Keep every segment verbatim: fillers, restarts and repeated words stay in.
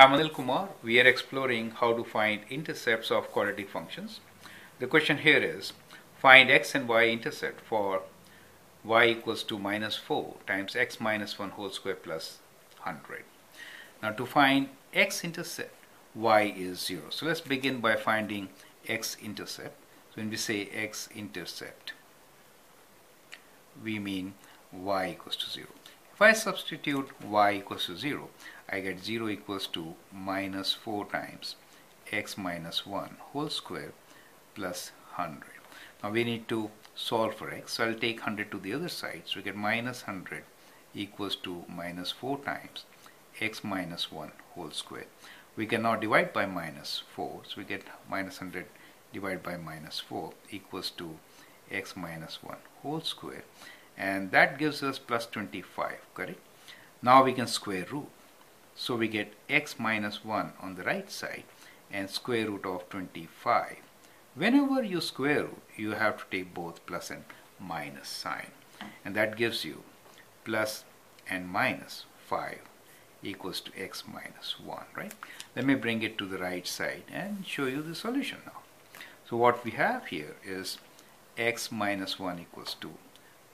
I'm Anil Kumar. We are exploring how to find intercepts of quadratic functions. The question here is, find x and y intercept for y equals to minus four times x minus one whole square plus one hundred. Now to find x intercept, y is zero. So let's begin by finding x intercept. So when we say x intercept, we mean y equals to zero. If I substitute y equals to zero, I get zero equals to minus four times x minus one whole square plus one hundred. Now we need to solve for x, so I'll take one hundred to the other side. So we get minus one hundred equals to minus four times x minus one whole square. We can now divide by minus four, so we get minus one hundred divided by minus four equals to x minus one whole square. And that gives us plus twenty-five, correct? Now we can square root. So we get x minus one on the right side and square root of twenty-five. Whenever you square root, you have to take both plus and minus sign. And that gives you plus and minus five equals to x minus one, right? Let me bring it to the right side and show you the solution now. So what we have here is x minus one equals to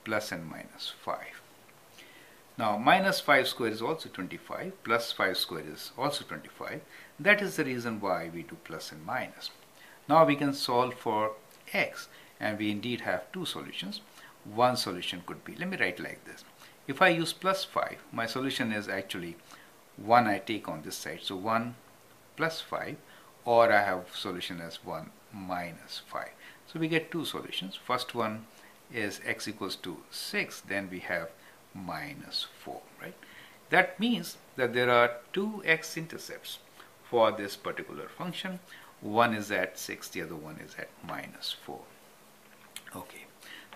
plus and minus five. Now minus five squared is also twenty-five, plus five squared is also twenty-five. That is the reason why we do plus and minus. Now we can solve for x, and we indeed have two solutions. One solution could be, let me write like this. If I use plus five, my solution is actually one I take on this side. So one plus five, or I have solution as one minus five. So we get two solutions. First one is x equals to six, then we have minus four, right? That means that there are two x-intercepts for this particular function. One is at six, the other one is at minus four. Okay,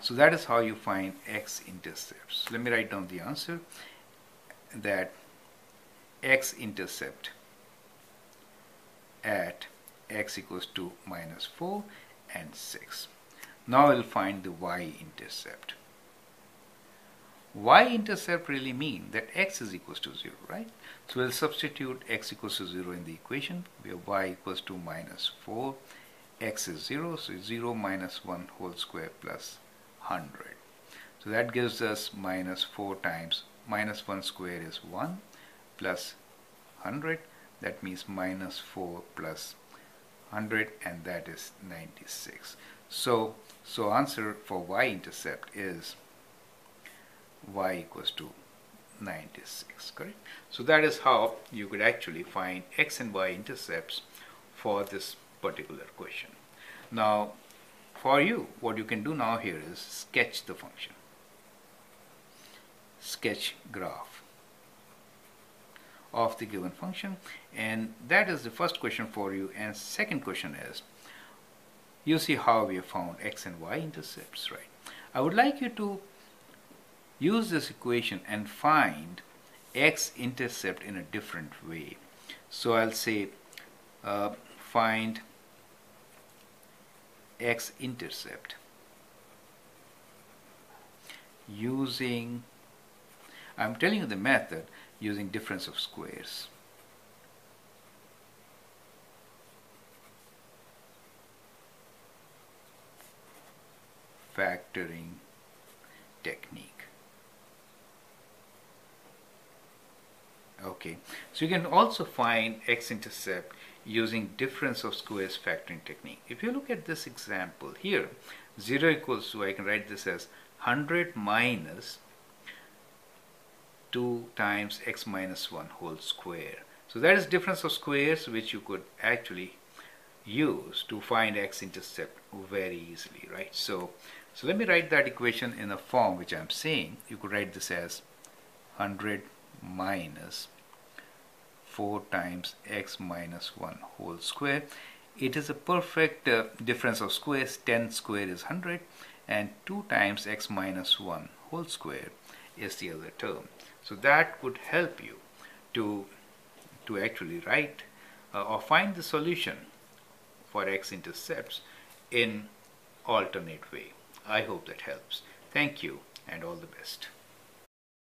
so that is how you find x-intercepts. Let me write down the answer, that x-intercept at x equals to minus four and six. Now we'll find the y-intercept. Y-intercept really means that x is equals to zero, right? So we'll substitute x equals to zero in the equation. We have y equals to minus four, x is zero, so zero minus one whole square plus one hundred. So that gives us minus four times minus one square is one plus one hundred. That means minus four plus one hundred, and that is ninety-six. So, so answer for y-intercept is y equals to ninety-six, correct? So that is how you could actually find x and y intercepts for this particular question. Now, for you, what you can do now here is sketch the function. Sketch graph of the given function, and that is the first question for you. And second question is, you see how we have found x and y intercepts, right? I would like you to use this equation and find x intercept in a different way. So I'll say uh, find x intercept using, I'm telling you the method, using difference of squares. Factoring technique. Okay, so you can also find x-intercept using difference of squares factoring technique. If you look at this example here, zero equals to, I can write this as one hundred minus two times x minus one whole square. So that is difference of squares, which you could actually use to find x-intercept very easily, right? So So let me write that equation in a form which I'm saying. You could write this as one hundred minus four times x minus one whole square. It is a perfect uh, difference of squares. ten square is one hundred, and two times x minus one whole square is the other term. So that could help you to, to actually write uh, or find the solution for x-intercepts in alternate way. I hope that helps. Thank you, and all the best.